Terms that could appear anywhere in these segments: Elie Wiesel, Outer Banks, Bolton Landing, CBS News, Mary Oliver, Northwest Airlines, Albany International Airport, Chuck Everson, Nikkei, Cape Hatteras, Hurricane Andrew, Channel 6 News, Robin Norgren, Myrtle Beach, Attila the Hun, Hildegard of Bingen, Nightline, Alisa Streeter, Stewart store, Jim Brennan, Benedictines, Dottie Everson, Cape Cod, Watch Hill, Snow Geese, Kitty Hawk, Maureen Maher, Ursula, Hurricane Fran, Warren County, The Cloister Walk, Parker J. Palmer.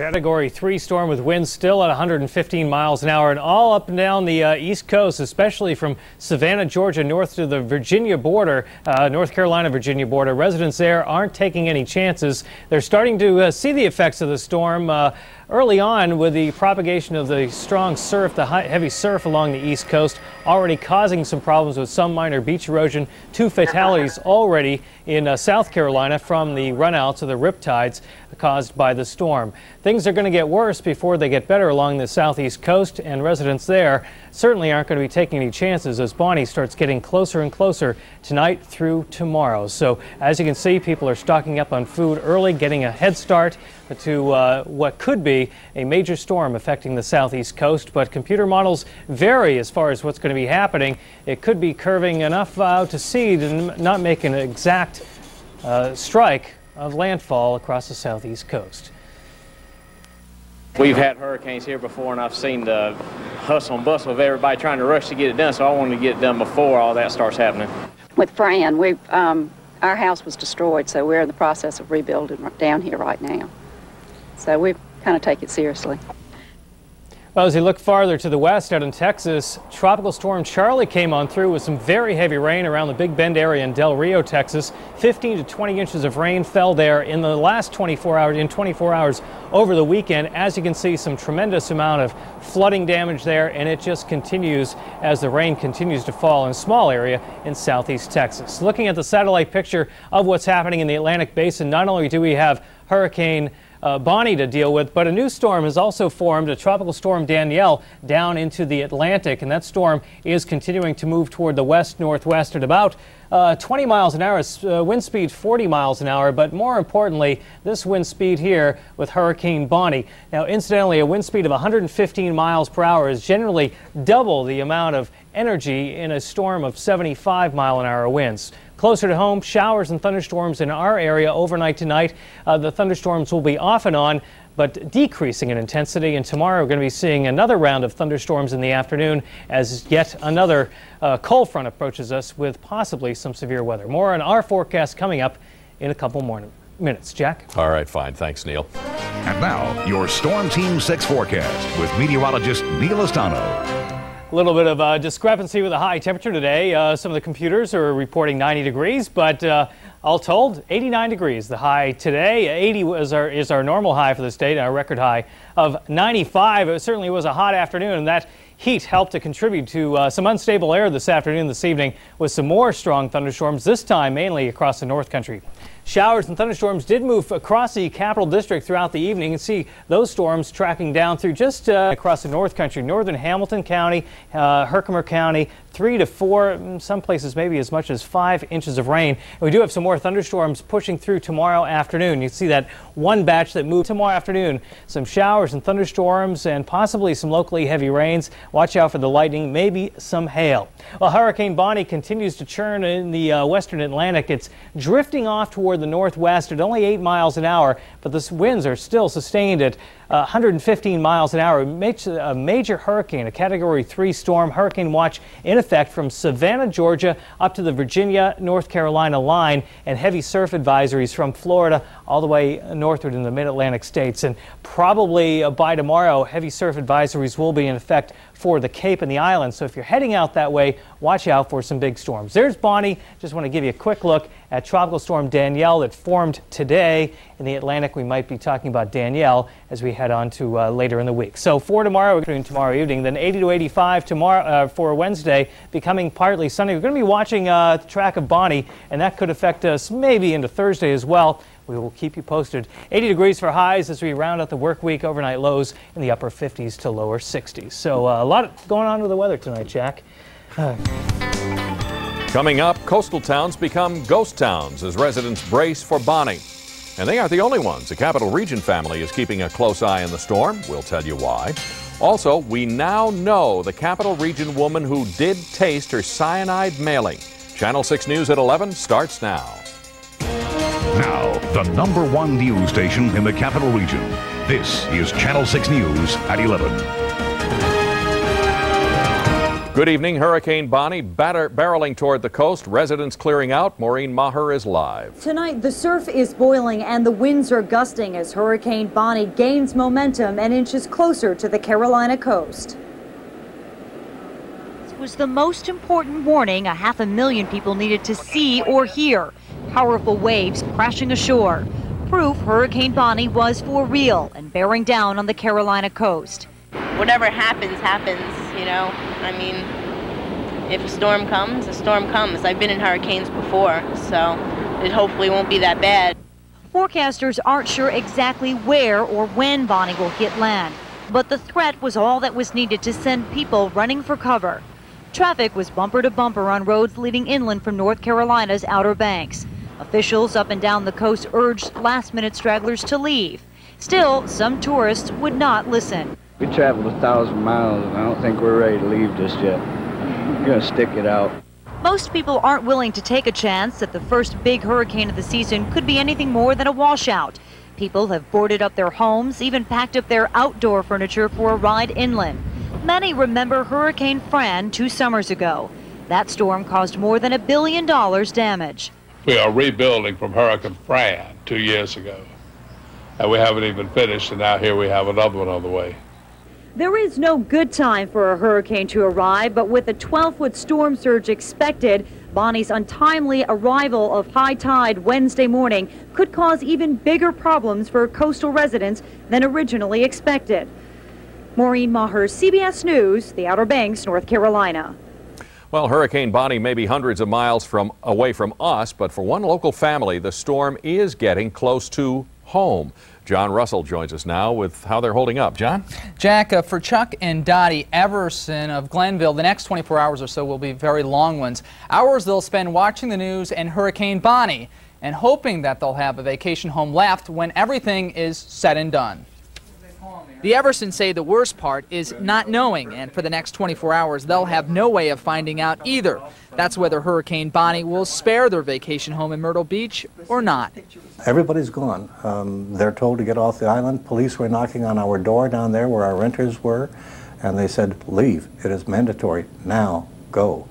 Category 3 storm with winds still at 115 miles an hour and all up and down the East Coast, especially from Savannah, Georgia, north to the Virginia border, North Carolina, Virginia border. Residents there aren't taking any chances. They're starting to see the effects of the storm early on with the propagation of the strong surf, the heavy surf along the East Coast, already causing some problems with some minor beach erosion. 2 fatalities already in South Carolina from the runouts of the riptides caused by the storm. Things are going to get worse before they get better along the southeast coast, and residents there certainly aren't going to be taking any chances as Bonnie starts getting closer and closer tonight through tomorrow. So as you can see, people are stocking up on food early, getting a head start to what could be a major storm affecting the southeast coast. But computer models vary as far as what's going to be happening. It could be curving enough out to sea to not make an exact strike of landfall across the southeast coast. We've had hurricanes here before, and I've seen the hustle and bustle of everybody trying to rush to get it done, so I wanted to get it done before all that starts happening. With Fran, our house was destroyed, so we're in the process of rebuilding down here right now. So we kind of take it seriously. Well, as you look farther to the west out in Texas, Tropical Storm Charlie came on through with some very heavy rain around the Big Bend area in Del Rio, Texas. 15 to 20 inches of rain fell there in the last 24 hours over the weekend. As you can see, some tremendous amount of flooding damage there, and it just continues as the rain continues to fall in a small area in southeast Texas. Looking at the satellite picture of what's happening in the Atlantic basin, not only do we have Hurricane Bonnie to deal with, but a new storm has also formed, a tropical storm Danielle, down into the Atlantic, and that storm is continuing to move toward the west-northwest at about 20 miles an hour, wind speed 40 miles an hour, but more importantly, this wind speed here with Hurricane Bonnie. Now, incidentally, a wind speed of 115 miles per hour is generally double the amount of energy in a storm of 75 mile an hour winds. Closer to home, showers and thunderstorms in our area overnight tonight. The thunderstorms will be off and on, but decreasing in intensity. And tomorrow we're going to be seeing another round of thunderstorms in the afternoon as yet another cold front approaches us with possibly some severe weather. More on our forecast coming up in a couple more minutes. Jack? All right, fine. Thanks, Neil. And now, your Storm Team 6 forecast with meteorologist Neil Astano. A little bit of discrepancy with the high temperature today. Some of the computers are reporting 90 degrees, but all told, 89 degrees the high today. 80 is our normal high for this day, our record high of 95. It certainly was a hot afternoon, and that heat helped to contribute to some unstable air this afternoon, this evening, with some more strong thunderstorms, this time mainly across the North Country. Showers and thunderstorms did move across the Capital District throughout the evening, and see those storms tracking down through just across the North Country, northern Hamilton County, Herkimer County, 3 to 4, some places maybe as much as 5 inches of rain. And we do have some more thunderstorms pushing through tomorrow afternoon. You see that one batch that moved tomorrow afternoon. Some showers and thunderstorms and possibly some locally heavy rains. Watch out for the lightning, maybe some hail. Well, Hurricane Bonnie continues to churn in the western Atlantic. It's drifting off toward the northwest at only 8 miles an hour, but the winds are still sustained at 115 miles an hour. It makes a major hurricane, a Category 3 storm. Hurricane watch in effect from Savannah, Georgia, up to the Virginia, North Carolina line, and heavy surf advisories from Florida all the way northward in the mid-Atlantic states. And probably by tomorrow, heavy surf advisories will be in effect for the Cape and the islands. So if you're heading out that way, watch out for some big storms. There's Bonnie. Just want to give you a quick look at Tropical Storm Danielle that formed today. In the Atlantic, we might be talking about Danielle as we head on to later in the week. So for tomorrow evening, then 80 to 85 tomorrow for Wednesday, becoming partly sunny. We're going to be watching the track of Bonnie, and that could affect us maybe into Thursday as well. We will keep you posted. 80 degrees for highs as we round out the work week. Overnight lows in the upper 50s to lower 60s. So a lot going on with the weather tonight, Jack. Coming up, coastal towns become ghost towns as residents brace for Bonnie. And they aren't the only ones. The Capital Region family is keeping a close eye on the storm. We'll tell you why. Also, we now know the Capital Region woman who did taste her cyanide mailing. Channel 6 News at 11 starts now. Now, the #1 news station in the Capital Region. This is Channel 6 News at 11. Good evening. Hurricane Bonnie barreling toward the coast. Residents clearing out. Maureen Maher is live. Tonight, the surf is boiling and the winds are gusting as Hurricane Bonnie gains momentum and inches closer to the Carolina coast. This was the most important warning 500,000 people needed to see or hear. Powerful waves crashing ashore. Proof Hurricane Bonnie was for real and bearing down on the Carolina coast. Whatever happens, happens, you know. I mean, if a storm comes, a storm comes. I've been in hurricanes before, so it hopefully won't be that bad. Forecasters aren't sure exactly where or when Bonnie will hit land, but the threat was all that was needed to send people running for cover. Traffic was bumper to bumper on roads leading inland from North Carolina's Outer Banks. Officials up and down the coast urged last-minute stragglers to leave. Still, some tourists would not listen. We traveled 1,000 miles, and I don't think we're ready to leave just yet. We're going to stick it out. Most people aren't willing to take a chance that the first big hurricane of the season could be anything more than a washout. People have boarded up their homes, even packed up their outdoor furniture for a ride inland. Many remember Hurricane Fran 2 summers ago. That storm caused more than $1 billion damage. We are rebuilding from Hurricane Fran 2 years ago, and we haven't even finished, and now here we have another one on the way. There is no good time for a hurricane to arrive, but with a 12-foot storm surge expected, Bonnie's untimely arrival of high tide Wednesday morning could cause even bigger problems for coastal residents than originally expected. Maureen Maher, CBS News, the Outer Banks, North Carolina. Well, Hurricane Bonnie may be hundreds of miles away from us, but for one local family, the storm is getting close to home. John Russell joins us now with how they're holding up. John? Jack, for Chuck and Dottie Everson of Glenville, the next 24 hours or so will be very long ones. Hours they'll spend watching the news and Hurricane Bonnie and hoping that they'll have a vacation home left when everything is said and done. The Eversons say the worst part is not knowing, and for the next 24 hours they'll have no way of finding out either. That's whether Hurricane Bonnie will spare their vacation home in Myrtle Beach or not. Everybody's gone. They're told to get off the island. Police were knocking on our door down there where our renters were, and they said, leave. It is mandatory. Now, go.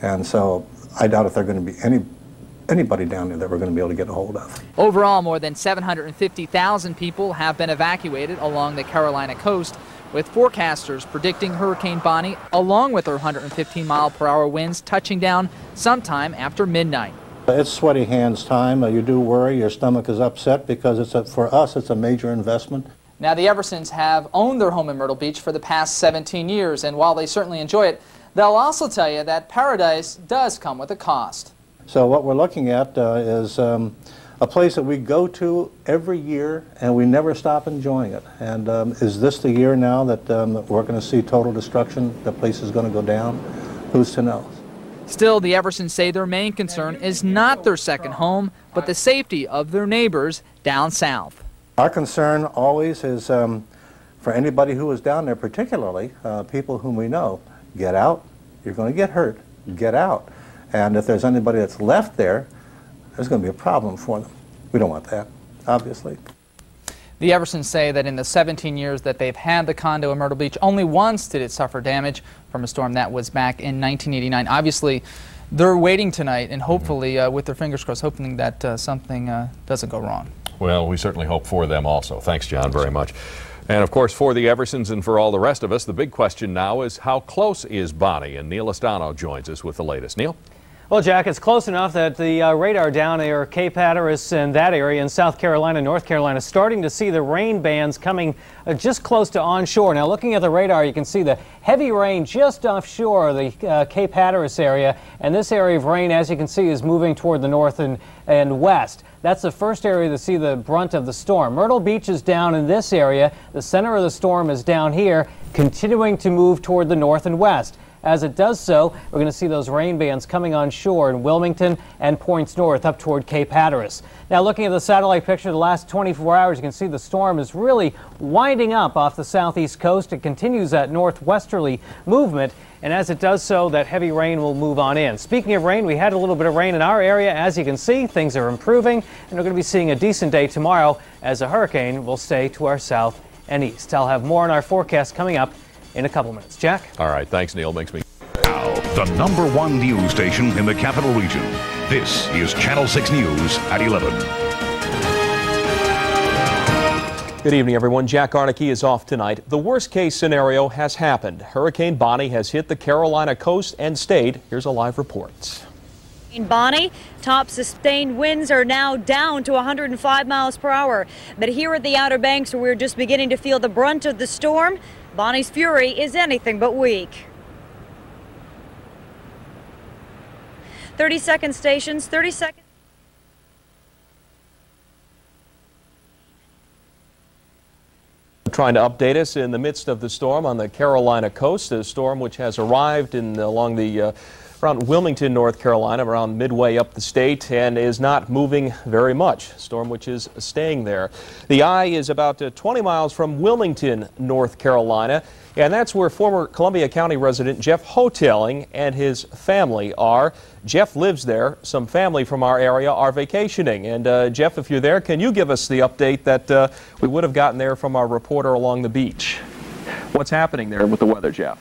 And so I doubt if they're going to be anybody down there that we're going to be able to get a hold of. Overall, more than 750,000 people have been evacuated along the Carolina coast, with forecasters predicting Hurricane Bonnie, along with her 115-mile-per-hour winds, touching down sometime after midnight. It's sweaty hands time. You do worry. Your stomach is upset because it's for us, it's a major investment. Now, the Eversons have owned their home in Myrtle Beach for the past 17 years, and while they certainly enjoy it, they'll also tell you that paradise does come with a cost. So what we're looking at is a place that we go to every year and we never stop enjoying it. And is this the year now that we're going to see total destruction? The place is going to go down? Who's to know? Still, the Eversons say their main concern is not their second home, but the safety of their neighbors down south. Our concern always is for anybody who is down there, particularly people whom we know, get out. You're going to get hurt. Get out. And if there's anybody that's left there, there's going to be a problem for them. We don't want that, obviously. The Eversons say that in the 17 years that they've had the condo in Myrtle Beach, only once did it suffer damage from a storm. That was back in 1989. Obviously, they're waiting tonight and hopefully, with their fingers crossed, hoping that something doesn't go wrong. Well, we certainly hope for them also. Thanks, John, very much. And, of course, for the Eversons and for all the rest of us, the big question now is how close is Bonnie? And Neil Astano joins us with the latest. Neil? Well, Jack, it's close enough that the radar down near Cape Hatteras and that area in South Carolina, North Carolina, starting to see the rain bands coming just close to onshore. Now, looking at the radar, you can see the heavy rain just offshore the Cape Hatteras area. And this area of rain, as you can see, is moving toward the north and west. That's the first area to see the brunt of the storm. Myrtle Beach is down in this area. The center of the storm is down here, continuing to move toward the north and west. As it does so, we're going to see those rain bands coming on shore in Wilmington and points north up toward Cape Hatteras. Now, looking at the satellite picture, the last 24 hours, you can see the storm is really winding up off the southeast coast. It continues that northwesterly movement, and as it does so, that heavy rain will move on in. Speaking of rain, we had a little bit of rain in our area. As you can see, things are improving, and we're going to be seeing a decent day tomorrow as a hurricane will stay to our south and east. I'll have more on our forecast coming up in a couple minutes. Jack? All right. Thanks, Neil. Makes me the number one news station in the capital region. This is Channel 6 News at 11. Good evening, everyone. Jack Arneke is off tonight. The worst-case scenario has happened. Hurricane Bonnie has hit the Carolina coast and stayed. Here's a live report. Hurricane Bonnie, top sustained winds are now down to 105 miles per hour. But here at the Outer Banks, we're just beginning to feel the brunt of the storm. Bonnie's fury is anything but weak. 30-second stations, 30-second... Trying to update us in the midst of the storm on the Carolina coast, the storm which has arrived in along the around Wilmington, North Carolina, around midway up the state, and is not moving very much. Storm which is staying there. The eye is about 20 miles from Wilmington, North Carolina, and that's where former Columbia County resident Jeff Hotelling and his family are. Jeff lives there. Some family from our area are vacationing. And Jeff, if you're there, can you give us the update that we would have gotten there from our reporter along the beach? What's happening there with the weather, Jeff?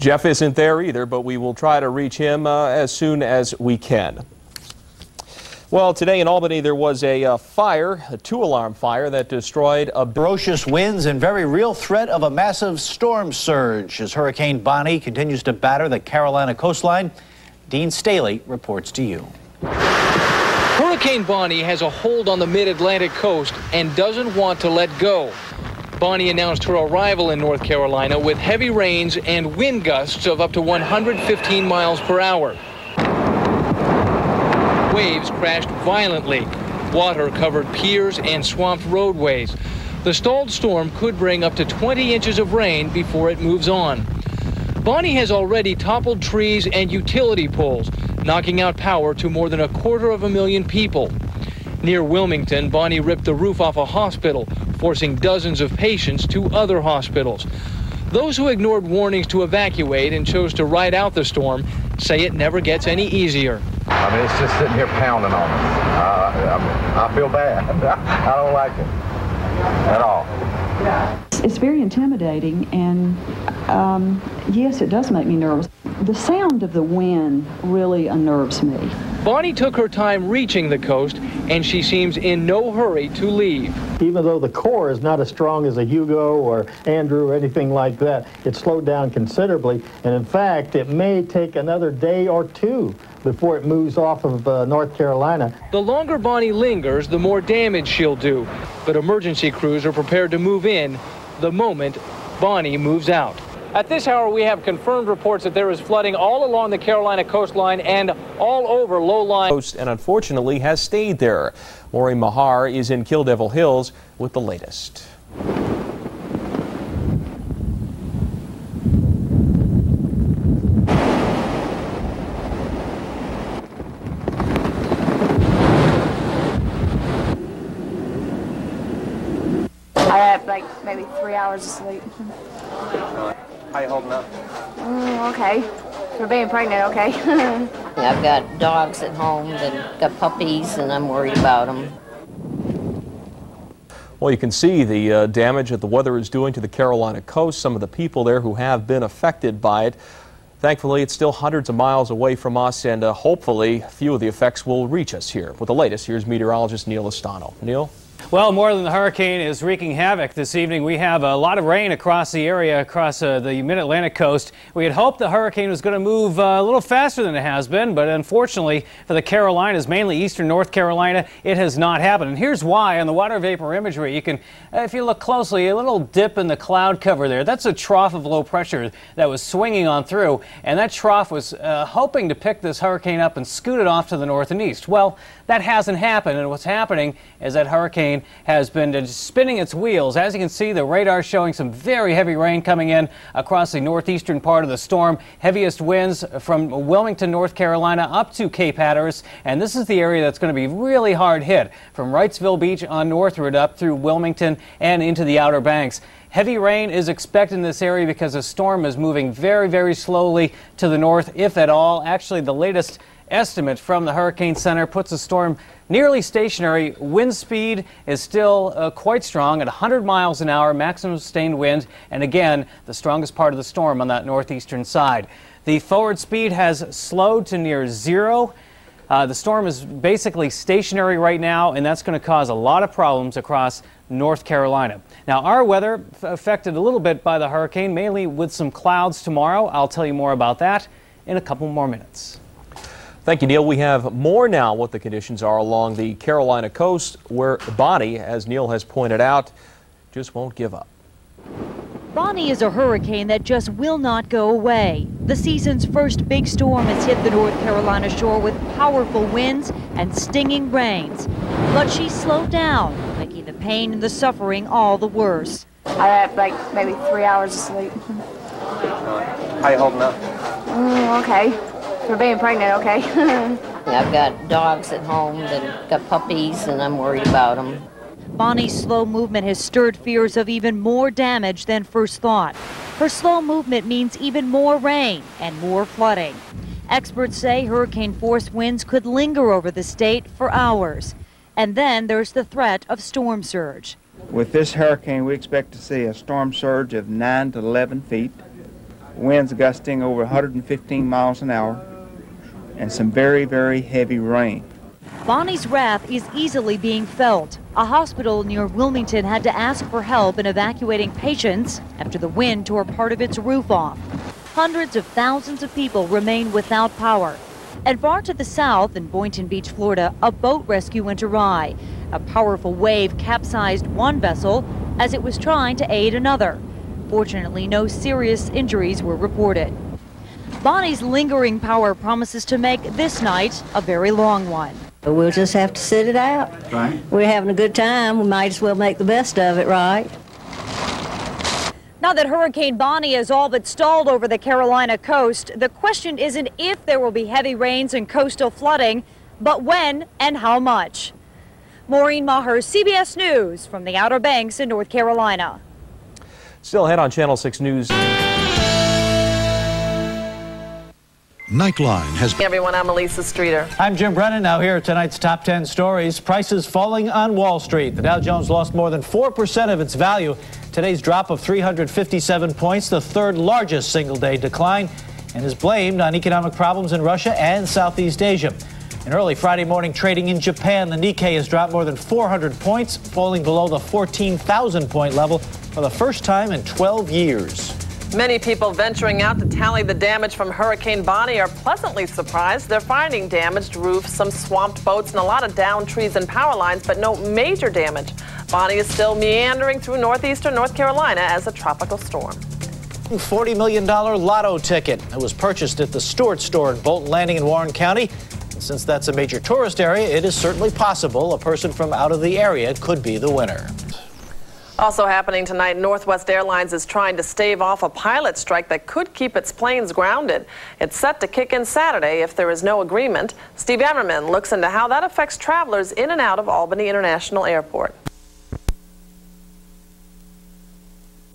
Jeff isn't there either, but we will try to reach him as soon as we can. Well, today in Albany there was a fire, a two-alarm fire that destroyed a... Ferocious winds and very real threat of a massive storm surge as Hurricane Bonnie continues to batter the Carolina coastline. Dean Staley reports to you. Hurricane Bonnie has a hold on the mid-Atlantic coast and doesn't want to let go. Bonnie announced her arrival in North Carolina with heavy rains and wind gusts of up to 115 miles per hour. Waves crashed violently. Water covered piers and swamped roadways. The stalled storm could bring up to 20 inches of rain before it moves on. Bonnie has already toppled trees and utility poles, knocking out power to more than 250,000 people. Near Wilmington, Bonnie ripped the roof off a hospital, forcing dozens of patients to other hospitals. Those who ignored warnings to evacuate and chose to ride out the storm say it never gets any easier. I mean, it's just sitting here pounding on us. I feel bad. I don't like it at all. It's very intimidating, and yes, it does make me nervous. The sound of the wind really unnerves me. Bonnie took her time reaching the coast, and she seems in no hurry to leave. Even though the core is not as strong as a Hugo or Andrew or anything like that, it slowed down considerably, and in fact, it may take another day or two before it moves off of North Carolina. The longer Bonnie lingers, the more damage she'll do, but emergency crews are prepared to move in the moment Bonnie moves out. At this hour, we have confirmed reports that there is flooding all along the Carolina coastline and all over low-lying coast, and unfortunately has stayed there. Maureen Maher is in Kill Devil Hills with the latest. I have like maybe 3 hours of sleep. How you holding up? Okay. For being pregnant, okay. I've got dogs at home and got puppies, and I'm worried about them. Well, you can see the damage that the weather is doing to the Carolina coast, some of the people there who have been affected by it. Thankfully, it's still hundreds of miles away from us, and hopefully few of the effects will reach us here. With the latest, here's meteorologist Neil Astano. Neil? Well, more than the hurricane is wreaking havoc this evening. We have a lot of rain across the area, across the mid-Atlantic coast. We had hoped the hurricane was going to move a little faster than it has been, but unfortunately for the Carolinas, mainly eastern North Carolina, it has not happened. And here's why. On the water vapor imagery, you can, if you look closely, a little dip in the cloud cover there. That's a trough of low pressure that was swinging on through, and that trough was hoping to pick this hurricane up and scoot it off to the north and east. Well, that hasn't happened, and what's happening is that hurricane has been spinning its wheels. As you can see, the radar showing some very heavy rain coming in across the northeastern part of the storm. Heaviest winds from Wilmington, North Carolina up to Cape Hatteras, and this is the area that's going to be really hard hit from Wrightsville Beach on northward up through Wilmington and into the Outer Banks. Heavy rain is expected in this area because the storm is moving very, very slowly to the north, if at all. Actually, the latest estimate from the Hurricane Center puts the storm nearly stationary. Wind speed is still quite strong at 100 miles an hour, maximum sustained wind, and again, the strongest part of the storm on that northeastern side. The forward speed has slowed to near zero. The storm is basically stationary right now, and that's going to cause a lot of problems across North Carolina. Now, our weather affected a little bit by the hurricane, mainly with some clouds tomorrow. I'll tell you more about that in a couple more minutes. Thank you, Neil. We have more now what the conditions are along the Carolina coast, where Bonnie, as Neil has pointed out, just won't give up. Bonnie is a hurricane that just will not go away. The season's first big storm has hit the North Carolina shore with powerful winds and stinging rains. But she slowed down, making the pain and the suffering all the worse. I have like maybe 3 hours of sleep. How you holding up? Okay. For being pregnant, okay. I've got dogs at home that got puppies, and I'm worried about them. Bonnie's slow movement has stirred fears of even more damage than first thought. Her slow movement means even more rain and more flooding. Experts say hurricane-force winds could linger over the state for hours. And then there's the threat of storm surge. With this hurricane, we expect to see a storm surge of 9 to 11 feet, winds gusting over 115 miles an hour, and some very, very heavy rain. Bonnie's wrath is easily being felt. A hospital near Wilmington had to ask for help in evacuating patients after the wind tore part of its roof off. Hundreds of thousands of people remain without power. And far to the south in Boynton Beach, Florida, a boat rescue went awry. A powerful wave capsized one vessel as it was trying to aid another. Fortunately, no serious injuries were reported. Bonnie's lingering power promises to make this night a very long one. We'll just have to sit it out. Right. We're having a good time. We might as well make the best of it, right? Now that Hurricane Bonnie is all but stalled over the Carolina coast, the question isn't if there will be heavy rains and coastal flooding, but when and how much. Maureen Maher, CBS News, from the Outer Banks in North Carolina. Still ahead on Channel 6 News. Nightline has... Hey everyone, I'm Alisa Streeter. I'm Jim Brennan. Now here are tonight's top 10 stories. Prices falling on Wall Street. The Dow Jones lost more than 4% of its value. Today's drop of 357 points, the third largest single-day decline, and is blamed on economic problems in Russia and Southeast Asia. In early Friday morning trading in Japan, the Nikkei has dropped more than 400 points, falling below the 14,000-point level for the first time in 12 years. Many people venturing out to tally the damage from Hurricane Bonnie are pleasantly surprised. They're finding damaged roofs, some swamped boats, and a lot of downed trees and power lines, but no major damage. Bonnie is still meandering through northeastern North Carolina as a tropical storm. $40 million lotto ticket that was purchased at the Stewart store in Bolton Landing in Warren County. And since that's a major tourist area, it is certainly possible a person from out of the area could be the winner. Also happening tonight, Northwest Airlines is trying to stave off a pilot strike that could keep its planes grounded. It's set to kick in Saturday if there is no agreement. Steve Emmerman looks into how that affects travelers in and out of Albany International Airport.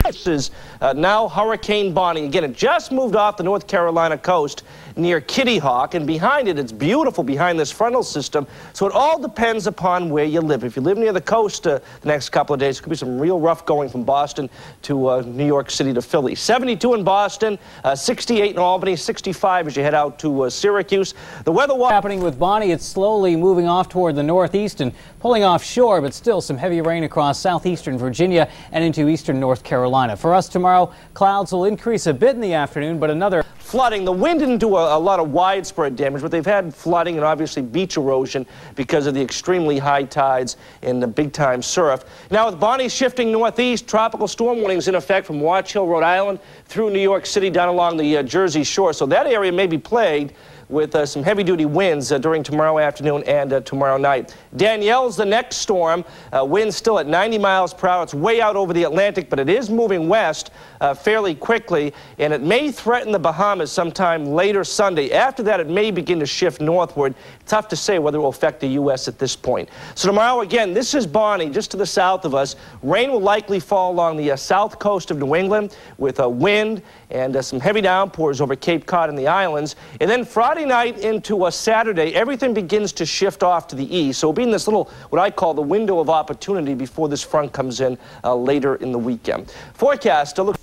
This is now Hurricane Bonnie. Again, it just moved off the North Carolina coast near Kitty Hawk, and behind it, it's beautiful behind this frontal system, so it all depends upon where you live. If you live near the coast the next couple of days, it could be some real rough going from Boston to New York City to Philly. 72 in Boston, 68 in Albany, 65 as you head out to Syracuse. The weather happening with Bonnie, it's slowly moving off toward the northeast and pulling offshore, but still some heavy rain across southeastern Virginia and into eastern North Carolina. For us tomorrow, clouds will increase a bit in the afternoon, but another flooding. The wind didn't do a lot of widespread damage, but they've had flooding and obviously beach erosion because of the extremely high tides and the big-time surf. Now with Bonnie shifting northeast, tropical storm warnings in effect from Watch Hill, Rhode Island, through New York City, down along the Jersey Shore. So that area may be plagued with some heavy-duty winds during tomorrow afternoon and tomorrow night. Danielle's the next storm. Winds still at 90 miles per hour. It's way out over the Atlantic, but it is moving west fairly quickly, and it may threaten the Bahamas sometime later Sunday. After that, it may begin to shift northward. Tough to say whether it will affect the U.S. at this point. So tomorrow, again, this is Bonnie, just to the south of us. Rain will likely fall along the south coast of New England with wind and some heavy downpours over Cape Cod and the islands. And then Friday, Friday night into a Saturday, everything begins to shift off to the east. So it'll be in this little, what I call the window of opportunity before this front comes in later in the weekend. Forecast to look